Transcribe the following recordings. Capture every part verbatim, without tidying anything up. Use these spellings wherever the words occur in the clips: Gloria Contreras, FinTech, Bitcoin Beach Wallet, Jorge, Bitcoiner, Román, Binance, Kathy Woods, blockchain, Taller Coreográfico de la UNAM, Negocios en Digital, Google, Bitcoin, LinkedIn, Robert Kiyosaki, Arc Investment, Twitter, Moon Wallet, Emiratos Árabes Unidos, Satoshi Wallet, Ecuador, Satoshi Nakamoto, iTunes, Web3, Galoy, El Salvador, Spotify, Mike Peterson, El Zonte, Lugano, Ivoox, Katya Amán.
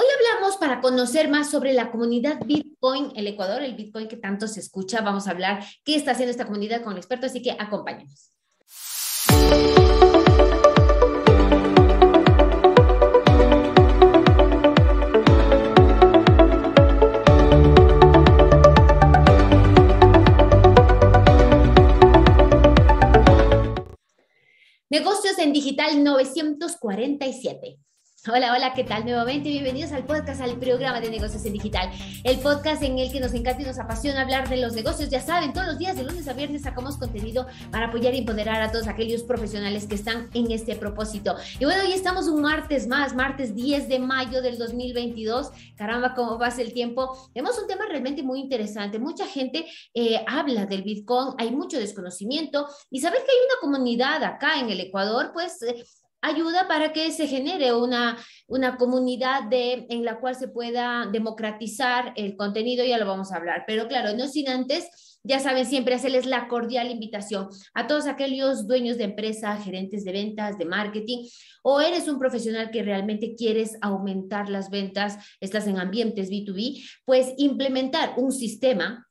Hoy hablamos para conocer más sobre la comunidad Bitcoin, el Ecuador, el Bitcoin que tanto se escucha. Vamos a hablar qué está haciendo esta comunidad con el experto, así que acompáñanos. Negocios en Digital novecientos cuarenta y siete. Hola, hola, ¿qué tal? Nuevamente bienvenidos al podcast, al programa de Negocios en Digital, el podcast en el que nos encanta y nos apasiona hablar de los negocios. Ya saben, todos los días, de lunes a viernes, sacamos contenido para apoyar y empoderar a todos aquellos profesionales que están en este propósito. Y bueno, hoy estamos un martes más, martes diez de mayo del dos mil veintidós. Caramba, cómo pasa el tiempo. Tenemos un tema realmente muy interesante. Mucha gente eh, habla del Bitcoin, hay mucho desconocimiento. Y saber que hay una comunidad acá en el Ecuador, pues... Eh, ayuda para que se genere una, una comunidad de, en la cual se pueda democratizar el contenido, ya lo vamos a hablar. Pero claro, no sin antes, ya saben, siempre hacerles la cordial invitación a todos aquellos dueños de empresa, gerentes de ventas, de marketing, o eres un profesional que realmente quieres aumentar las ventas, estás en ambientes B dos B, pues implementar un sistema,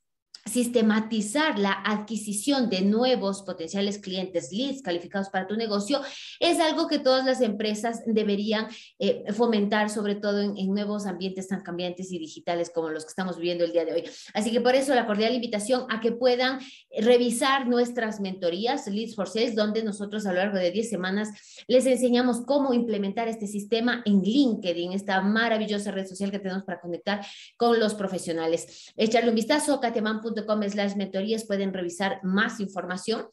sistematizar la adquisición de nuevos potenciales clientes, leads calificados para tu negocio, es algo que todas las empresas deberían eh, fomentar, sobre todo en, en nuevos ambientes tan cambiantes y digitales como los que estamos viviendo el día de hoy. Así que por eso la cordial invitación a que puedan revisar nuestras mentorías Leads for Sales, donde nosotros a lo largo de diez semanas les enseñamos cómo implementar este sistema en LinkedIn, esta maravillosa red social que tenemos para conectar con los profesionales. Echarle un vistazo a katya amán punto com slash mentorías, pueden revisar más información.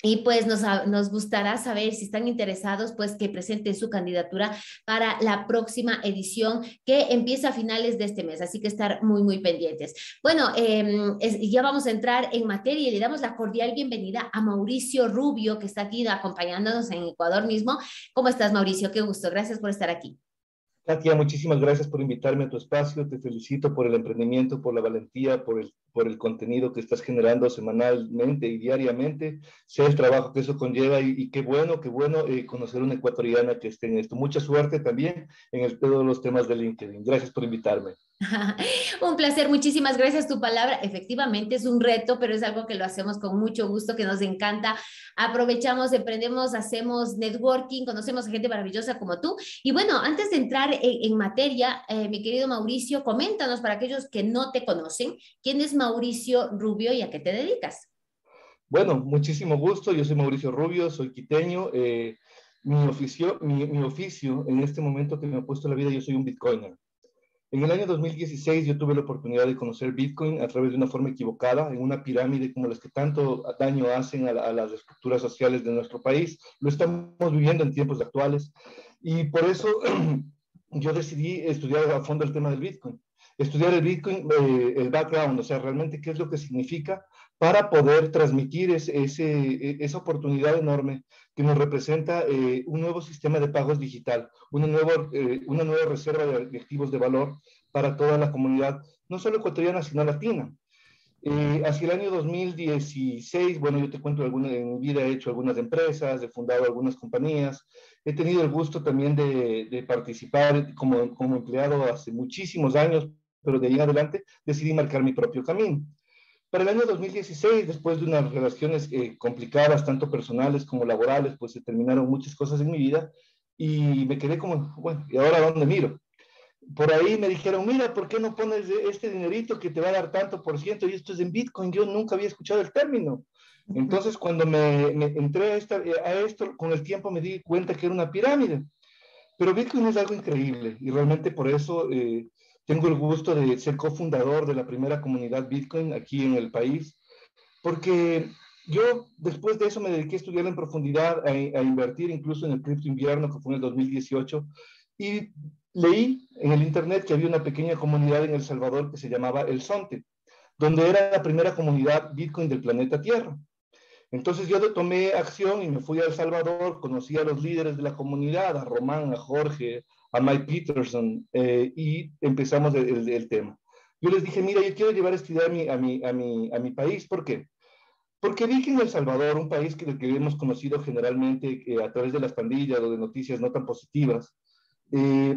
Y pues nos, nos gustará saber si están interesados, pues que presenten su candidatura para la próxima edición que empieza a finales de este mes. Así que estar muy, muy pendientes. Bueno, eh, es, ya vamos a entrar en materia y le damos la cordial bienvenida a Mauricio Rubio, que está aquí acompañándonos en Ecuador mismo. ¿Cómo estás, Mauricio? Qué gusto. Gracias por estar aquí. Katya, muchísimas gracias por invitarme a tu espacio. Te felicito por el emprendimiento, por la valentía, por el, por el contenido que estás generando semanalmente y diariamente. Sé el trabajo que eso conlleva y, y qué bueno, qué bueno eh, conocer una ecuatoriana que esté en esto. Mucha suerte también en el, todos los temas de LinkedIn. Gracias por invitarme. Un placer, muchísimas gracias. Tu palabra efectivamente es un reto, pero es algo que lo hacemos con mucho gusto, que nos encanta. Aprovechamos, emprendemos, hacemos networking, conocemos a gente maravillosa como tú. Y bueno, antes de entrar en, en materia, eh, mi querido Mauricio, coméntanos para aquellos que no te conocen, ¿quién es Mauricio Rubio y a qué te dedicas? Bueno, muchísimo gusto, yo soy Mauricio Rubio, soy quiteño. eh, mi, oficio, mi, mi oficio en este momento que me ha puesto la vida, yo soy un bitcoiner. En el año dos mil dieciséis yo tuve la oportunidad de conocer Bitcoin a través de una forma equivocada, en una pirámide como las que tanto daño hacen a, la, a las estructuras sociales de nuestro país. Lo estamos viviendo en tiempos actuales y por eso yo decidí estudiar a fondo el tema del Bitcoin. Estudiar el Bitcoin, eh, el background, o sea, realmente qué es lo que significa para poder transmitir ese, ese, esa oportunidad enorme que nos representa eh, un nuevo sistema de pagos digital, una nueva, eh, una nueva reserva de activos de valor para toda la comunidad, no solo ecuatoriana, sino latina. Eh, hacia el año dos mil dieciséis, bueno, yo te cuento, alguna, en mi vida he hecho algunas empresas, he fundado algunas compañías, he tenido el gusto también de, de participar como, como empleado hace muchísimos años, pero de ahí en adelante decidí marcar mi propio camino. Para el año dos mil dieciséis, después de unas relaciones eh, complicadas, tanto personales como laborales, pues se terminaron muchas cosas en mi vida y me quedé como, bueno, ¿y ahora dónde miro? Por ahí me dijeron, mira, ¿por qué no pones este dinerito que te va a dar tanto por ciento? Y esto es en Bitcoin, yo nunca había escuchado el término. Entonces, cuando me, me entré a, esta, a esto, con el tiempo me di cuenta que era una pirámide. Pero Bitcoin es algo increíble y realmente por eso... Eh, Tengo el gusto de ser cofundador de la primera comunidad Bitcoin aquí en el país, porque yo después de eso me dediqué a estudiar en profundidad, a, a invertir incluso en el cripto invierno que fue en el dos mil dieciocho, y leí en el internet que había una pequeña comunidad en El Salvador que se llamaba El Zonte, donde era la primera comunidad Bitcoin del planeta Tierra. Entonces yo tomé acción y me fui a El Salvador, conocí a los líderes de la comunidad, a Román, a Jorge, a Mike Peterson, eh, y empezamos el, el, el tema. Yo les dije, mira, yo quiero llevar esta idea a mi, a mi, a mi, a mi país. ¿Por qué? Porque vi que en El Salvador, un país que, que hemos conocido generalmente eh, a través de las pandillas o de noticias no tan positivas, eh,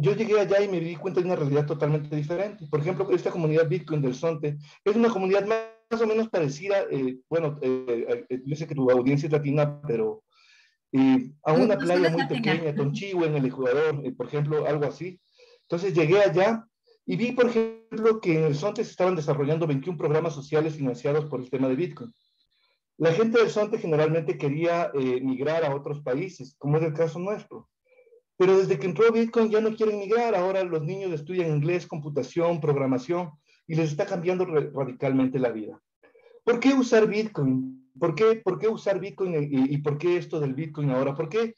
yo llegué allá y me di cuenta de una realidad totalmente diferente. Por ejemplo, esta comunidad Bitcoin del Zonte es una comunidad más o menos parecida, eh, bueno, eh, eh, yo sé que tu audiencia es latina, pero eh, a una no, playa no muy latina. Pequeña, Tonchihue, en el Ecuador, eh, por ejemplo, algo así. Entonces llegué allá y vi, por ejemplo, que en el Zonte se estaban desarrollando veintiún programas sociales financiados por el tema de Bitcoin. La gente del Zonte generalmente quería eh, migrar a otros países, como es el caso nuestro. Pero desde que entró Bitcoin ya no quieren migrar. Ahora los niños estudian inglés, computación, programación, y les está cambiando radicalmente la vida. ¿Por qué usar Bitcoin? ¿Por qué, por qué usar Bitcoin y, y por qué esto del Bitcoin ahora? ¿Por qué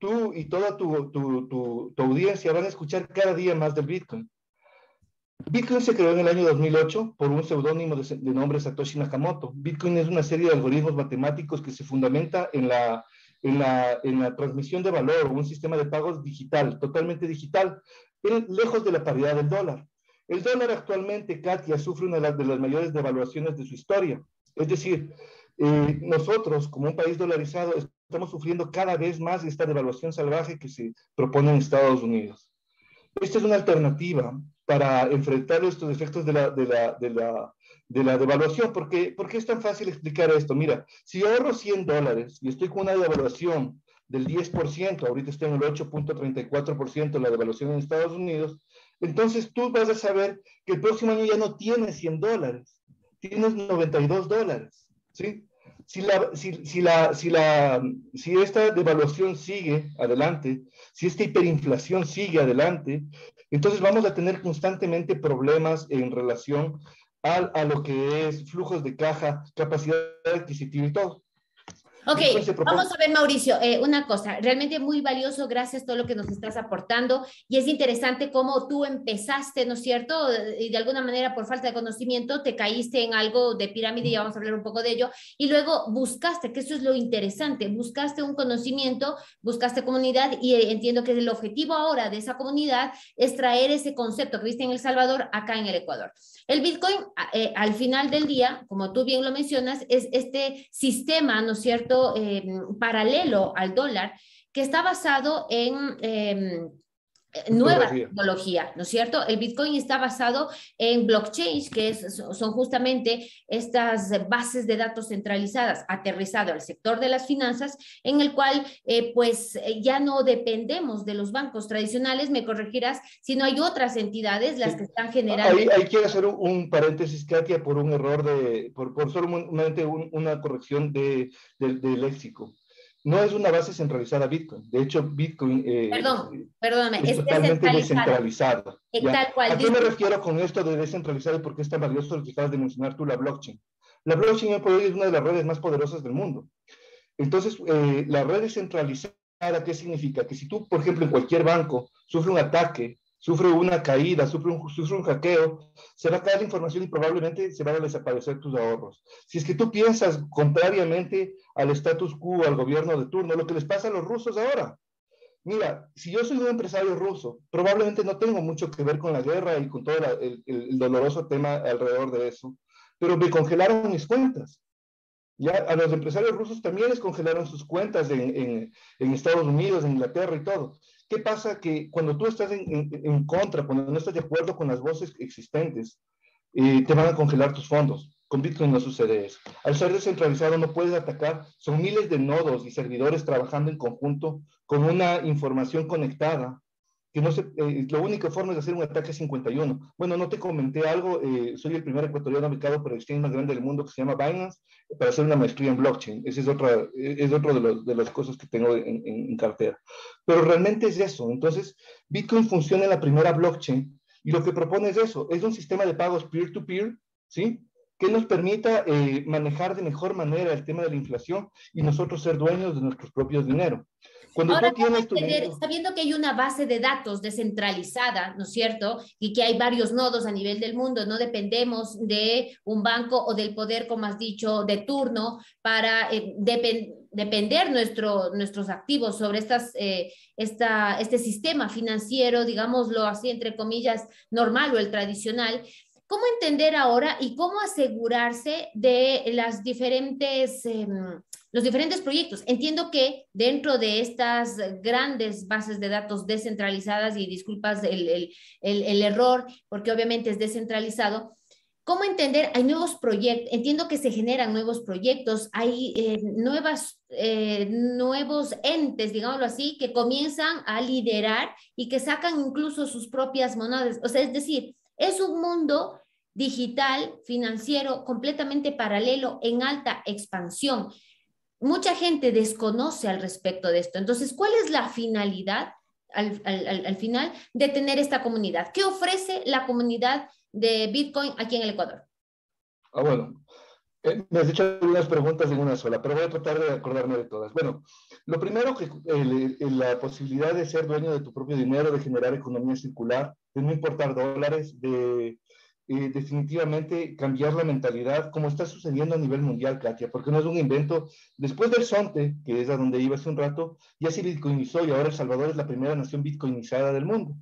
tú y toda tu, tu, tu, tu audiencia van a escuchar cada día más del Bitcoin? Bitcoin se creó en el año dos mil ocho por un seudónimo de, de nombre Satoshi Nakamoto. Bitcoin es una serie de algoritmos matemáticos que se fundamenta en la... En la, en la transmisión de valor, un sistema de pagos digital, totalmente digital, lejos de la paridad del dólar. El dólar actualmente, Katya, sufre una de las, de las mayores devaluaciones de su historia. Es decir, eh, nosotros, como un país dolarizado, estamos sufriendo cada vez más esta devaluación salvaje que se propone en Estados Unidos. Esta es una alternativa para enfrentar estos efectos de la, de la, de la, de la devaluación. ¿Por qué? ¿Por qué es tan fácil explicar esto? Mira, si yo ahorro cien dólares y estoy con una devaluación del diez por ciento, ahorita está en el ocho punto treinta y cuatro por ciento la devaluación en Estados Unidos, entonces tú vas a saber que el próximo año ya no tienes cien dólares, tienes noventa y dos dólares, ¿sí? Si, la, si, si, la, si, la, si esta devaluación sigue adelante, si esta hiperinflación sigue adelante, entonces vamos a tener constantemente problemas en relación a, a lo que es flujos de caja, capacidad adquisitiva y todo. Ok, vamos a ver, Mauricio, eh, una cosa, realmente muy valioso, gracias todo lo que nos estás aportando, y es interesante cómo tú empezaste, ¿no es cierto? Y de alguna manera, por falta de conocimiento, te caíste en algo de pirámide, ya vamos a hablar un poco de ello, y luego buscaste, que eso es lo interesante, buscaste un conocimiento, buscaste comunidad, y entiendo que el objetivo ahora de esa comunidad es traer ese concepto que viste en El Salvador, acá en el Ecuador. El Bitcoin, eh, al final del día, como tú bien lo mencionas, es este sistema, ¿no es cierto?, Eh, paralelo al dólar, que está basado en eh, nueva tecnología. tecnología, ¿no es cierto? El Bitcoin está basado en blockchain, que es, son justamente estas bases de datos centralizadas, aterrizado al sector de las finanzas, en el cual eh, pues ya no dependemos de los bancos tradicionales, me corregirás, sino hay otras entidades las que están generando. Ahí, ahí quiero hacer un, un paréntesis, Katya, por un error de, por, por solamente un, una corrección de, de, de léxico. No es una base centralizada Bitcoin. De hecho, Bitcoin eh, Perdón, perdóname, es, es totalmente descentralizada. Tal cual, ¿a qué me refiero con esto de descentralizado? Porque es tan valioso lo que acabas de mencionar tú, la blockchain. La blockchain hoy es una de las redes más poderosas del mundo. Entonces, eh, la red descentralizada, ¿qué significa? Que si tú, por ejemplo, en cualquier banco sufre un ataque, sufre una caída, sufre un, sufre un hackeo, se va a caer la información y probablemente se van a desaparecer tus ahorros. Si es que tú piensas contrariamente al status quo, al gobierno de turno, lo que les pasa a los rusos ahora. Mira, si yo soy un empresario ruso, probablemente no tengo mucho que ver con la guerra y con todo la, el, el doloroso tema alrededor de eso, pero me congelaron mis cuentas. Ya a los empresarios rusos también les congelaron sus cuentas en, en, en Estados Unidos, en Inglaterra y todo. ¿Qué pasa? Que cuando tú estás en, en, en contra, cuando no estás de acuerdo con las voces existentes, eh, te van a congelar tus fondos. Con Bitcoin no sucede eso. Al ser descentralizado no puedes atacar. Son miles de nodos y servidores trabajando en conjunto con una información conectada. Que no se, eh, la única forma es hacer un ataque cincuenta y uno. Bueno, no te comenté algo, eh, soy el primer ecuatoriano becado por el exchange más grande del mundo que se llama Binance para hacer una maestría en blockchain. Ese es otra, es otro de, los, de las cosas que tengo en, en, en cartera. Pero realmente es eso. Entonces, Bitcoin funciona en la primera blockchain y lo que propone es eso, es un sistema de pagos peer-to-peer, ¿sí?, que nos permita eh, manejar de mejor manera el tema de la inflación y nosotros ser dueños de nuestros propios dinero. Cuando ahora, tener, sabiendo que hay una base de datos descentralizada, ¿no es cierto? Y que hay varios nodos a nivel del mundo, no dependemos de un banco o del poder, como has dicho, de turno para eh, depender. depender nuestro, nuestros activos sobre estas, eh, esta, este sistema financiero, digámoslo así, entre comillas, normal o el tradicional. ¿Cómo entender ahora y cómo asegurarse de las diferentes, eh, los diferentes proyectos? Entiendo que dentro de estas grandes bases de datos descentralizadas, y disculpas el, el, el, el error, porque obviamente es descentralizado, ¿cómo entender? Hay nuevos proyectos, entiendo que se generan nuevos proyectos, hay eh, nuevas, eh, nuevos entes, digámoslo así, que comienzan a liderar y que sacan incluso sus propias monedas. O sea, es decir, es un mundo digital, financiero, completamente paralelo, en alta expansión. Mucha gente desconoce al respecto de esto. Entonces, ¿cuál es la finalidad, al, al, al final, de tener esta comunidad? ¿Qué ofrece la comunidad de Bitcoin aquí en el Ecuador? Ah, bueno, eh, me has hecho algunas preguntas en una sola, pero voy a tratar de acordarme de todas. Bueno, lo primero, que el, el, la posibilidad de ser dueño de tu propio dinero, de generar economía circular, de no importar dólares, de eh, definitivamente cambiar la mentalidad, como está sucediendo a nivel mundial, Katya, porque no es un invento. Después del Zonte, que es a donde iba hace un rato, ya se bitcoinizó y ahora El Salvador es la primera nación bitcoinizada del mundo.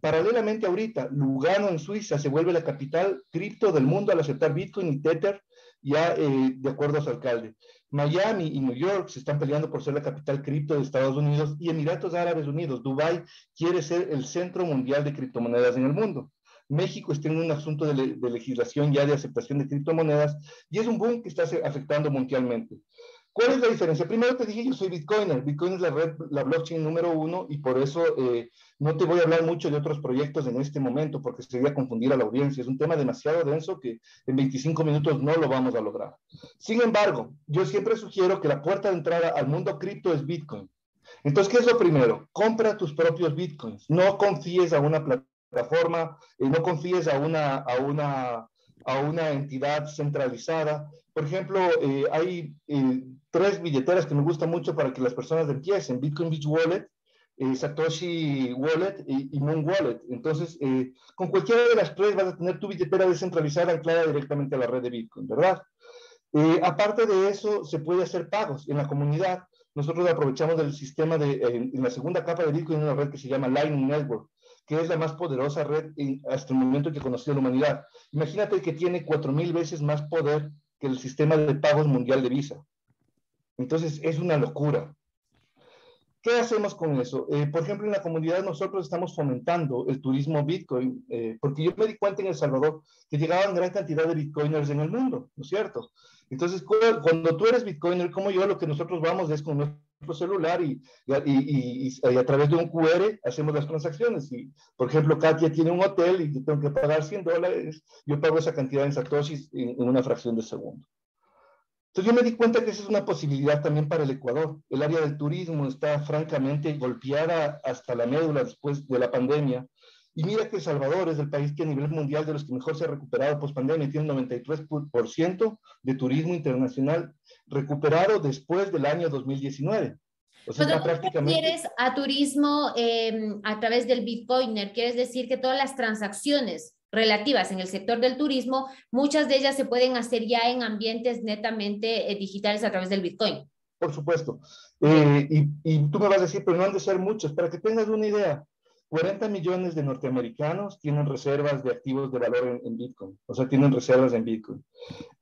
Paralelamente ahorita, Lugano en Suiza se vuelve la capital cripto del mundo al aceptar Bitcoin y Tether, ya eh, de acuerdo a su alcalde. Miami y New York se están peleando por ser la capital cripto de Estados Unidos, y Emiratos Árabes Unidos, Dubái, quiere ser el centro mundial de criptomonedas en el mundo. México está en un asunto de, le de legislación ya de aceptación de criptomonedas, y es un boom que está afectando mundialmente. ¿Cuál es la diferencia? Primero te dije, yo soy Bitcoiner. Bitcoin es la red, la blockchain número uno, y por eso eh, no te voy a hablar mucho de otros proyectos en este momento, porque sería confundir a la audiencia. Es un tema demasiado denso que en veinticinco minutos no lo vamos a lograr. Sin embargo, yo siempre sugiero que la puerta de entrada al mundo cripto es Bitcoin. Entonces, ¿qué es lo primero? Compra tus propios Bitcoins. No confíes a una plataforma, eh, no confíes a una, a una, a una entidad centralizada. Por ejemplo, eh, hay eh, tres billeteras que me gustan mucho para que las personas empiecen: Bitcoin Beach Wallet, eh, Satoshi Wallet y, y Moon Wallet. Entonces, eh, con cualquiera de las tres vas a tener tu billetera descentralizada anclada directamente a la red de Bitcoin, ¿verdad? Eh, aparte de eso, se puede hacer pagos en la comunidad. Nosotros aprovechamos del sistema de, en, en la segunda capa de Bitcoin, una red que se llama Lightning Network, que es la más poderosa red en, hasta el momento que conoció la humanidad. Imagínate que tiene cuatro mil veces más poder que el sistema de pagos mundial de Visa. Entonces, es una locura. ¿Qué hacemos con eso? Eh, por ejemplo, en la comunidad nosotros estamos fomentando el turismo Bitcoin, eh, porque yo me di cuenta en El Salvador que llegaban gran cantidad de Bitcoiners en el mundo, ¿no es cierto? Entonces, cuando tú eres Bitcoiner como yo, lo que nosotros vamos es con nuestro celular y, y, y, y, y a través de un cu erre hacemos las transacciones. Y, por ejemplo, Katya tiene un hotel y yo tengo que pagar cien dólares, yo pago esa cantidad en satoshis en, en una fracción de segundo. Entonces yo me di cuenta que esa es una posibilidad también para el Ecuador. El área del turismo está francamente golpeada hasta la médula después de la pandemia. Y mira que El Salvador es el país que a nivel mundial de los que mejor se ha recuperado post-pandemia, tiene un noventa y tres por ciento de turismo internacional recuperado después del año dos mil diecinueve. O sea, ¿Pero prácticamente... ¿Qué refieres a turismo eh, a través del Bitcoiner? ¿Quieres decir que todas las transacciones relativas en el sector del turismo, muchas de ellas se pueden hacer ya en ambientes netamente eh, digitales a través del Bitcoin? Por supuesto. Eh, y, y tú me vas a decir, pero no han de ser muchos. Para que tengas una idea, cuarenta millones de norteamericanos tienen reservas de activos de valor en, en Bitcoin. O sea, tienen reservas en Bitcoin.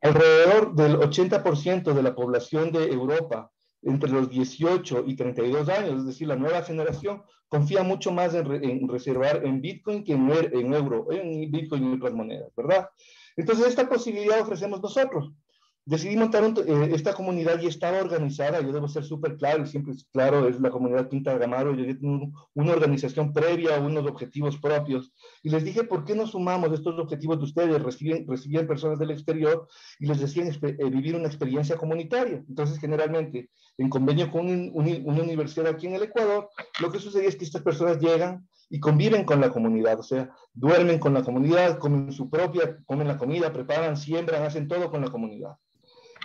Alrededor del ochenta por ciento de la población de Europa, entre los dieciocho y treinta y dos años, es decir, la nueva generación, confía mucho más en, re, en reservar en Bitcoin que en, en euro, en Bitcoin y otras monedas, ¿verdad? Entonces, esta posibilidad ofrecemos nosotros. Decidí montar un, eh, esta comunidad y estaba organizada, yo debo ser súper claro, y siempre es claro, es la comunidad Quinta de Gamaro, yo tengo una organización previa, unos objetivos propios, y les dije, ¿por qué no sumamos estos objetivos de ustedes? Recibían, recibían personas del exterior y les decían eh, vivir una experiencia comunitaria. Entonces, generalmente, en convenio con un, un, una universidad aquí en el Ecuador, lo que sucede es que estas personas llegan y conviven con la comunidad, o sea, duermen con la comunidad, comen su propia, comen la comida, preparan, siembran, hacen todo con la comunidad.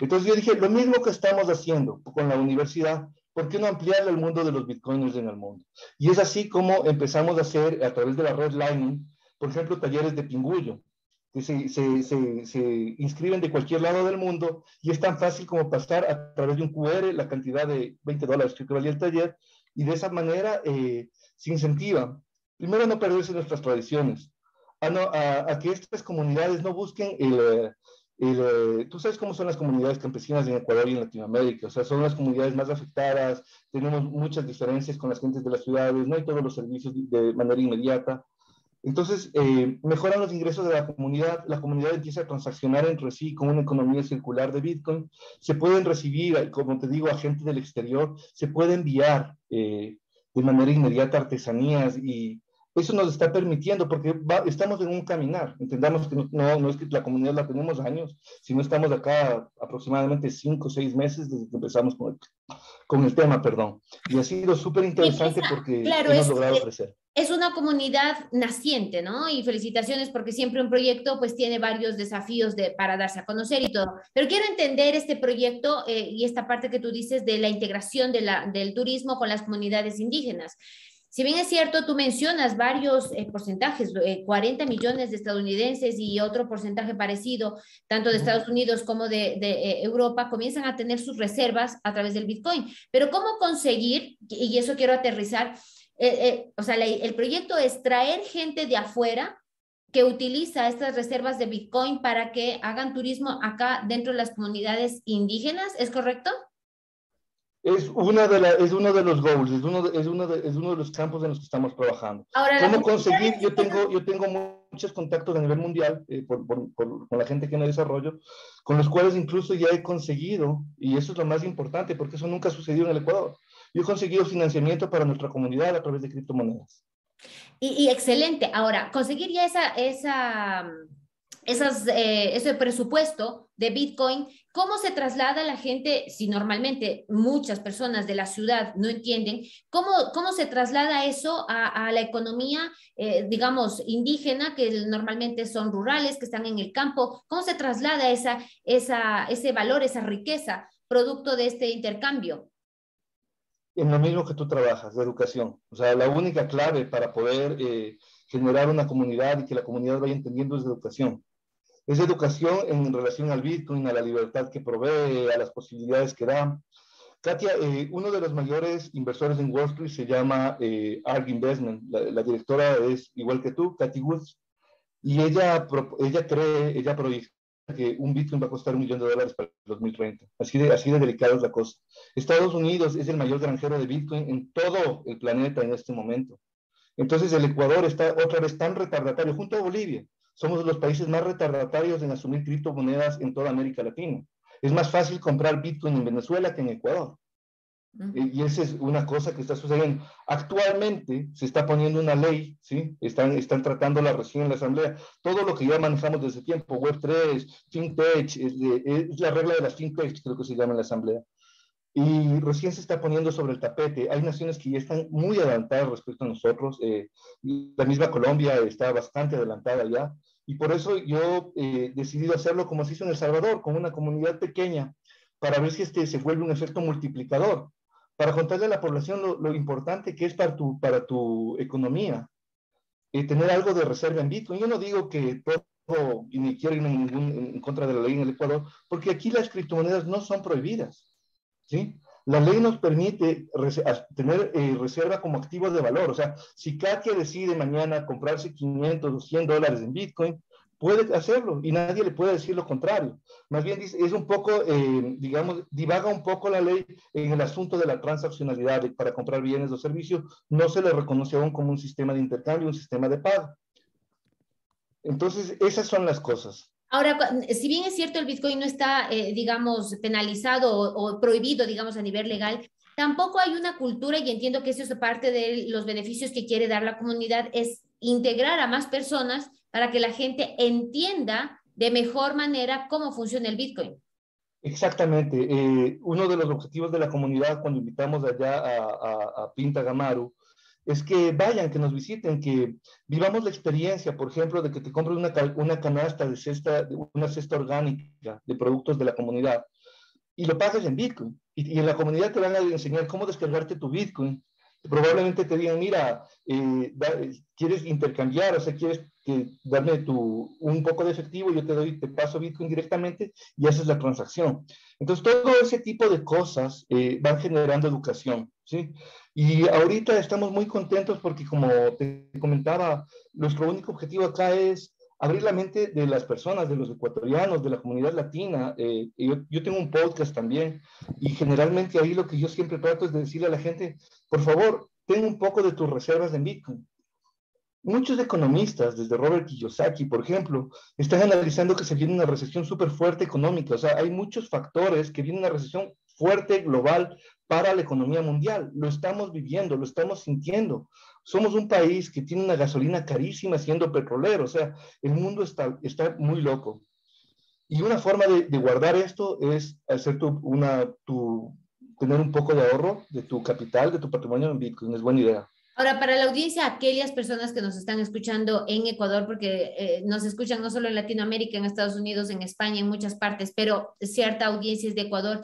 Entonces yo dije, lo mismo que estamos haciendo con la universidad, ¿por qué no ampliarle al mundo de los bitcoiners en el mundo? Y es así como empezamos a hacer, a través de la red Lightning, por ejemplo, talleres de pingullo, que se, se, se, se inscriben de cualquier lado del mundo, y es tan fácil como pasar a través de un cu erre la cantidad de veinte dólares que valía el taller, y de esa manera eh, se incentiva. Primero, no perderse nuestras tradiciones. a, no, a, a que estas comunidades no busquen el... El, tú sabes cómo son las comunidades campesinas en Ecuador y en Latinoamérica, o sea, son las comunidades más afectadas, tenemos muchas diferencias con las gentes de las ciudades, no hay todos los servicios de manera inmediata. Entonces, eh, mejoran los ingresos de la comunidad, la comunidad empieza a transaccionar entre sí con una economía circular de Bitcoin, se pueden recibir, como te digo, a gente del exterior, se puede enviar eh, de manera inmediata artesanías y eso nos está permitiendo, porque va, estamos en un caminar. Entendamos que no, no es que la comunidad la tenemos años, sino estamos acá aproximadamente cinco o seis meses desde que empezamos con el, con el tema, perdón. Y ha sido súper interesante porque claro, hemos es, logrado crecer. Es una comunidad naciente, ¿no? Y felicitaciones porque siempre un proyecto pues tiene varios desafíos de, para darse a conocer y todo. Pero quiero entender este proyecto eh, y esta parte que tú dices de la integración de la, del turismo con las comunidades indígenas. Si bien es cierto, tú mencionas varios eh, porcentajes, eh, cuarenta millones de estadounidenses y otro porcentaje parecido, tanto de Estados Unidos como de, de eh, Europa, comienzan a tener sus reservas a través del Bitcoin. Pero ¿cómo conseguir, y eso quiero aterrizar, eh, eh, o sea, la, el proyecto es traer gente de afuera que utiliza estas reservas de Bitcoin para que hagan turismo acá dentro de las comunidades indígenas, ¿es correcto? Es, una de la, es uno de los goals, es uno de, es, uno de, es uno de los campos en los que estamos trabajando. Ahora, ¿cómo conseguir? Yo tengo, yo tengo muchos contactos a nivel mundial eh, por, por, por, con la gente que me desarrollo, con los cuales incluso ya he conseguido, y eso es lo más importante, porque eso nunca sucedió en el Ecuador. Yo he conseguido financiamiento para nuestra comunidad a través de criptomonedas. Y, y excelente. Ahora, conseguir ya esa... esa... Esas, eh, ese presupuesto de Bitcoin, ¿cómo se traslada a la gente? Si normalmente muchas personas de la ciudad no entienden, ¿cómo, cómo se traslada eso a, a la economía, eh, digamos, indígena, que normalmente son rurales, que están en el campo? ¿Cómo se traslada esa, esa, ese valor, esa riqueza, producto de este intercambio? En lo mismo que tú trabajas, la educación. O sea, la única clave para poder eh, generar una comunidad y que la comunidad vaya entendiendo es la educación. Es educación en relación al Bitcoin, a la libertad que provee, a las posibilidades que da. Katya, eh, uno de los mayores inversores en Wall Street se llama eh, Arc Investment. La, la directora es igual que tú, Kathy Woods, y ella, ella cree, ella proyecta que un Bitcoin va a costar un millón de dólares para el dos mil treinta. Así de, así de delicada es la cosa. Estados Unidos es el mayor granjero de Bitcoin en todo el planeta en este momento. Entonces el Ecuador está otra vez tan retardatario, junto a Bolivia. Somos los países más retardatarios en asumir criptomonedas en toda América Latina. Es más fácil comprar Bitcoin en Venezuela que en Ecuador. Uh-huh. Y esa es una cosa que está sucediendo. Actualmente se está poniendo una ley, ¿sí? Están, están tratándola recién en la Asamblea. Todo lo que ya manejamos desde tiempo, web tres, FinTech, es, de, es la regla de las FinTech, creo que se llama en la Asamblea. Y recién se está poniendo sobre el tapete. Hay naciones que ya están muy adelantadas respecto a nosotros. Eh, la misma Colombia está bastante adelantada ya. Y por eso yo he eh, decidido hacerlo como se hizo en El Salvador, con una comunidad pequeña, para ver si este se vuelve un efecto multiplicador, para contarle a la población lo, lo importante que es para tu, para tu economía. Eh, tener algo de reserva en Bitcoin. Yo no digo que todo, y ni quiero ir en, ningún, en contra de la ley en el Ecuador, porque aquí las criptomonedas no son prohibidas. ¿Sí? La ley nos permite res tener eh, reserva como activo de valor. O sea, si Katya decide mañana comprarse quinientos o cien dólares en Bitcoin, puede hacerlo y nadie le puede decir lo contrario. Más bien dice, es un poco, eh, digamos, divaga un poco la ley en el asunto de la transaccionalidad de, para comprar bienes o servicios. No se le reconoce aún como un sistema de intercambio, un sistema de pago. Entonces, esas son las cosas. Ahora, si bien es cierto el Bitcoin no está, eh, digamos, penalizado o, o prohibido, digamos, a nivel legal, tampoco hay una cultura, y entiendo que eso es parte de los beneficios que quiere dar la comunidad, es integrar a más personas para que la gente entienda de mejor manera cómo funciona el Bitcoin. Exactamente. Eh, uno de los objetivos de la comunidad cuando invitamos allá a, a, a Quinta de Gamaro es que vayan, que nos visiten, que vivamos la experiencia, por ejemplo, de que te compres una, una canasta de cesta, una cesta orgánica de productos de la comunidad y lo pagas en Bitcoin. Y, y en la comunidad te van a enseñar cómo descargarte tu Bitcoin. Probablemente te digan, mira, eh, da, quieres intercambiar, o sea, quieres que darme tu, un poco de efectivo, yo te doy, te paso Bitcoin directamente y haces la transacción. Entonces, todo ese tipo de cosas eh, van generando educación. ¿sí? Y ahorita estamos muy contentos porque, como te comentaba, nuestro único objetivo acá es abrir la mente de las personas, de los ecuatorianos, de la comunidad latina. Eh, yo, yo tengo un podcast también y generalmente ahí lo que yo siempre trato es de decirle a la gente, por favor, ten un poco de tus reservas en Bitcoin. Muchos economistas, desde Robert Kiyosaki, por ejemplo, están analizando que se viene una recesión súper fuerte económica. O sea, hay muchos factores que viene una recesión fuerte global para la economía mundial. Lo estamos viviendo, lo estamos sintiendo. Somos un país que tiene una gasolina carísima siendo petrolero. O sea, el mundo está, está muy loco. Y una forma de, de guardar esto es hacer tu, una, tu, tener un poco de ahorro de tu capital, de tu patrimonio en Bitcoin. Es buena idea. Ahora, para la audiencia, aquellas personas que nos están escuchando en Ecuador, porque eh, nos escuchan no solo en Latinoamérica, en Estados Unidos, en España, en muchas partes, pero cierta audiencia es de Ecuador.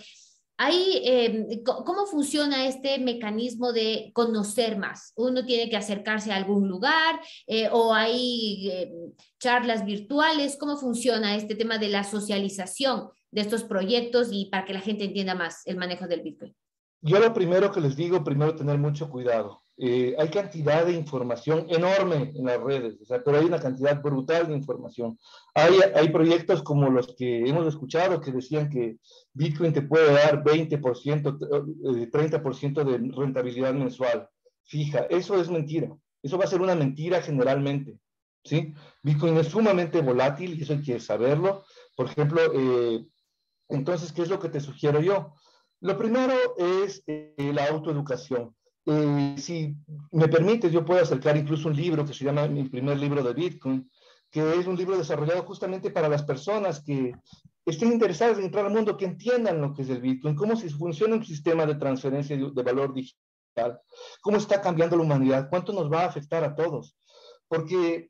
Ahí, eh, ¿cómo funciona este mecanismo de conocer más? ¿Uno tiene que acercarse a algún lugar eh, o hay eh, charlas virtuales? ¿Cómo funciona este tema de la socialización de estos proyectos y para que la gente entienda más el manejo del Bitcoin? Yo lo primero que les digo, primero tener mucho cuidado. Eh, hay cantidad de información enorme en las redes, o sea, pero hay una cantidad brutal de información. Hay, hay proyectos como los que hemos escuchado que decían que Bitcoin te puede dar veinte por ciento, eh, treinta por ciento de rentabilidad mensual fija. Eso es mentira. Eso va a ser una mentira generalmente, ¿sí? Bitcoin es sumamente volátil y eso hay que saberlo. Por ejemplo, eh, entonces, ¿qué es lo que te sugiero yo? Lo primero es eh, la autoeducación. Eh, si me permites, yo puedo acercar incluso un libro que se llama Mi Primer Libro de Bitcoin, que es un libro desarrollado justamente para las personas que estén interesadas en entrar al mundo, que entiendan lo que es el Bitcoin, cómo funciona un sistema de transferencia de valor digital, cómo está cambiando la humanidad, cuánto nos va a afectar a todos. Porque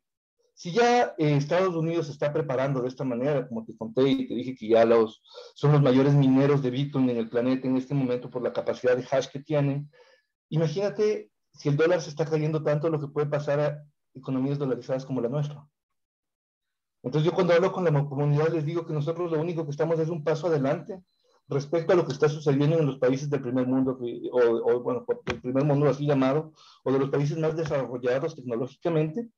si ya eh, Estados Unidos se está preparando de esta manera, como te conté y te dije que ya los, son los mayores mineros de Bitcoin en el planeta en este momento por la capacidad de hash que tienen, imagínate si el dólar se está cayendo tanto, lo que puede pasar a economías dolarizadas como la nuestra. Entonces yo cuando hablo con la comunidad les digo que nosotros lo único que estamos es un paso adelante respecto a lo que está sucediendo en los países del primer mundo, o, o bueno, el primer mundo así llamado, o de los países más desarrollados tecnológicamente,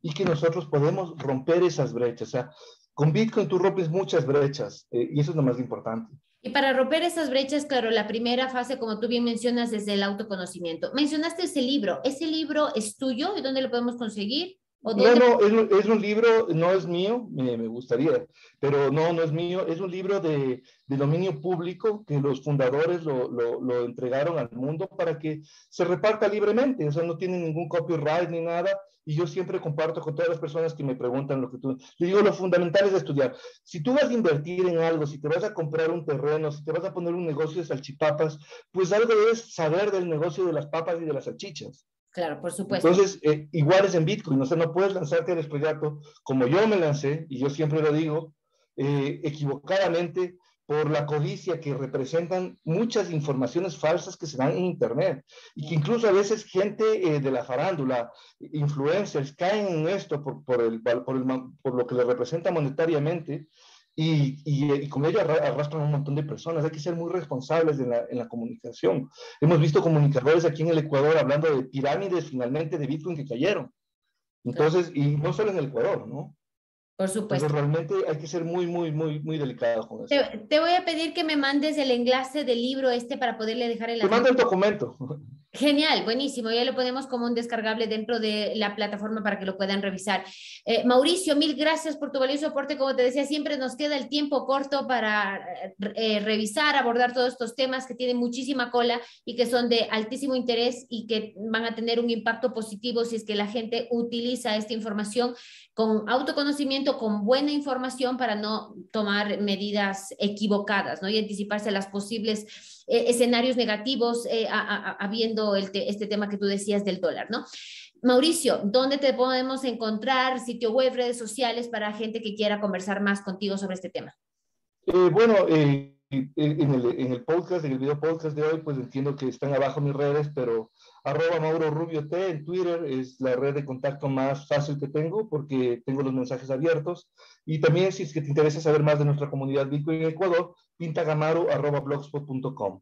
y que nosotros podemos romper esas brechas. O sea, con Bitcoin tú rompes muchas brechas, eh, y eso es lo más importante. Y para romper esas brechas, claro, la primera fase, como tú bien mencionas, es el autoconocimiento. Mencionaste ese libro. ¿Ese libro es tuyo? ¿Y dónde lo podemos conseguir? ¿O dónde... No, no, es, es un libro, no es mío, me, me gustaría, pero no, no es mío. Es un libro de, de dominio público que los fundadores lo, lo, lo entregaron al mundo para que se reparta libremente. O sea, no tiene ningún copyright ni nada. Y yo siempre comparto con todas las personas que me preguntan lo que tú... Yo digo, lo fundamental es estudiar. Si tú vas a invertir en algo, si te vas a comprar un terreno, si te vas a poner un negocio de salchipapas, pues algo debes saber del negocio de las papas y de las salchichas. Claro, por supuesto. Entonces, eh, igual es en Bitcoin. O sea, no puedes lanzarte al estrellato como yo me lancé, y yo siempre lo digo, eh, equivocadamente, por la codicia que representan muchas informaciones falsas que se dan en Internet, y que incluso a veces gente eh, de la farándula, influencers, caen en esto por, por, el, por, el, por lo que le representa monetariamente, y, y, y con ello arrastran a un montón de personas. Hay que ser muy responsables en la, en la comunicación. Hemos visto comunicadores aquí en el Ecuador hablando de pirámides finalmente de Bitcoin que cayeron. Entonces, y no solo en el Ecuador, ¿no? Por supuesto. Pero realmente hay que ser muy, muy, muy, muy delicado con eso. Te, te voy a pedir que me mandes el enlace del libro este para poderle dejar el... Te mando el documento. Genial, buenísimo. Ya lo ponemos como un descargable dentro de la plataforma para que lo puedan revisar. Eh, Mauricio, mil gracias por tu valioso aporte. Como te decía, siempre nos queda el tiempo corto para eh, revisar, abordar todos estos temas que tienen muchísima cola y que son de altísimo interés y que van a tener un impacto positivo si es que la gente utiliza esta información con autoconocimiento, con buena información para no tomar medidas equivocadas, ¿no? Y anticiparse a las posibles... Eh, escenarios negativos, eh, habiendo te, este tema que tú decías del dólar, ¿no? Mauricio, ¿dónde te podemos encontrar? Sitio web, redes sociales, para gente que quiera conversar más contigo sobre este tema. Eh, bueno, eh, en, el, en el podcast, en el video podcast de hoy, pues entiendo que están abajo mis redes, pero arroba Mauro Rubio T en Twitter es la red de contacto más fácil que tengo porque tengo los mensajes abiertos. Y también, si es que te interesa saber más de nuestra comunidad Bitcoin en Ecuador, pintagamaro arroba blogspot punto com.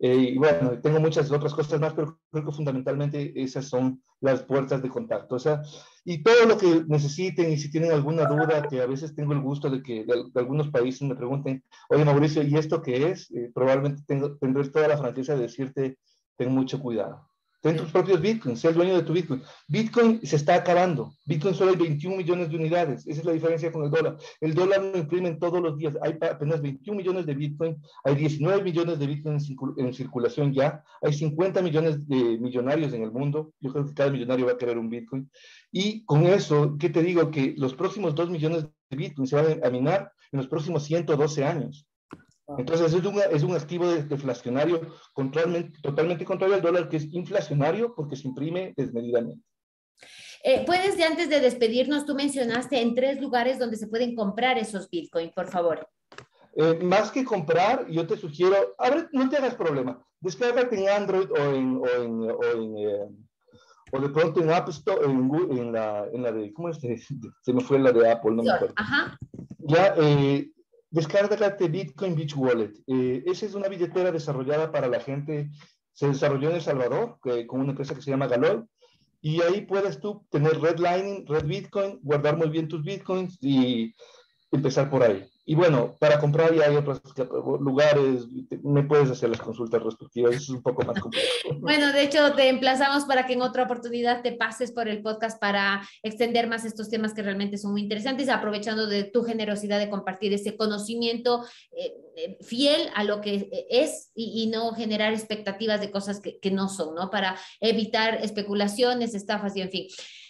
Eh, y bueno, tengo muchas otras cosas más, pero creo que fundamentalmente esas son las puertas de contacto. O sea, y todo lo que necesiten, y si tienen alguna duda, que a veces tengo el gusto de que de, de algunos países me pregunten, oye Mauricio, ¿y esto qué es? Eh, probablemente tengo, tendré toda la franqueza de decirte, ten mucho cuidado. Ten tus propios bitcoins, sea el dueño de tu bitcoin. Bitcoin se está acabando. Bitcoin solo hay veintiún millones de unidades. Esa es la diferencia con el dólar. El dólar lo imprimen todos los días. Hay apenas veintiún millones de bitcoin. Hay diecinueve millones de bitcoin en circulación ya. Hay cincuenta millones de millonarios en el mundo. Yo creo que cada millonario va a querer un bitcoin. Y con eso, ¿qué te digo? Que los próximos dos millones de bitcoin se van a minar en los próximos ciento doce años. Entonces es un, es un activo deflacionario totalmente, totalmente contrario al dólar, que es inflacionario porque se imprime desmedidamente. Eh, puedes, de antes de despedirnos, tú mencionaste en tres lugares donde se pueden comprar esos bitcoins, por favor. Eh, más que comprar, yo te sugiero, abre, no te hagas problema, descárgate en Android o en, o en, o en eh, o de pronto en App Store, en, Google, en, la, en la de, ¿cómo es? Se me fue la de Apple, no me acuerdo. Ajá. Ya, eh, descárgate Bitcoin Beach Wallet. Eh, esa es una billetera desarrollada para la gente. Se desarrolló en El Salvador eh, con una empresa que se llama Galoy. Y ahí puedes tú tener red Lightning, red Bitcoin, guardar muy bien tus bitcoins y empezar por ahí. Y bueno, para comprar ya hay otros lugares, me puedes hacer las consultas respectivas, eso es un poco más complejo. Bueno, de hecho te emplazamos para que en otra oportunidad te pases por el podcast para extender más estos temas que realmente son muy interesantes, aprovechando de tu generosidad de compartir ese conocimiento eh, fiel a lo que es y, y no generar expectativas de cosas que, que no son, ¿no? Para evitar especulaciones, estafas y en fin.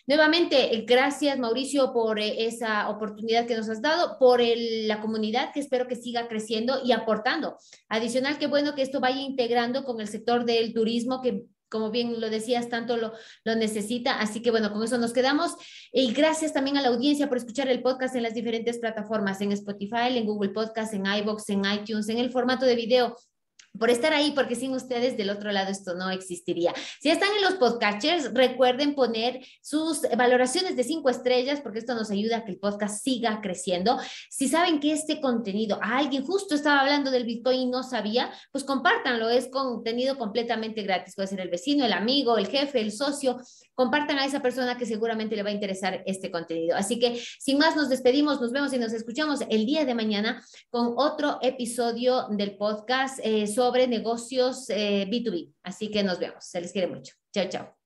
Nuevamente, gracias Mauricio por esa oportunidad que nos has dado, por el, la comunidad que espero que siga creciendo y aportando. Adicional, qué bueno que esto vaya integrando con el sector del turismo que, como bien lo decías, tanto lo, lo necesita. Así que bueno, con eso nos quedamos. Y gracias también a la audiencia por escuchar el podcast en las diferentes plataformas, en Spotify, en Google Podcast, en iVoox, en iTunes, en el formato de video. Por estar ahí, porque sin ustedes del otro lado esto no existiría. Si están en los podcatchers, recuerden poner sus valoraciones de cinco estrellas, porque esto nos ayuda a que el podcast siga creciendo. Si saben que este contenido, a alguien justo estaba hablando del Bitcoin y no sabía, pues compártanlo, es contenido completamente gratis. Puede ser el vecino, el amigo, el jefe, el socio. Compartan a esa persona que seguramente le va a interesar este contenido. Así que sin más nos despedimos, nos vemos y nos escuchamos el día de mañana con otro episodio del podcast eh, sobre negocios eh, B dos B. Así que nos vemos. Se les quiere mucho. Chao, chao.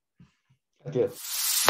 Gracias.